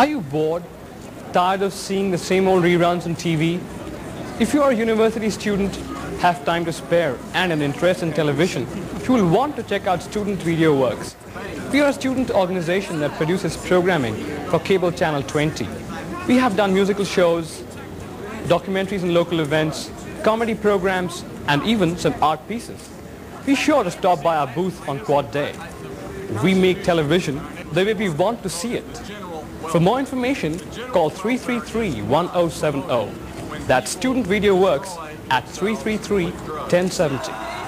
Are you bored, tired of seeing the same old reruns on TV? If you are a university student, have time to spare and an interest in television, you will want to check out Student Videoworks. We are a student organization that produces programming for cable channel 20. We have done musical shows, documentaries and local events, comedy programs, and even some art pieces. Be sure to stop by our booth on Quad Day. We make television the way we want to see it. For more information, call 333-1070. That's Student Videoworks at 333-1070.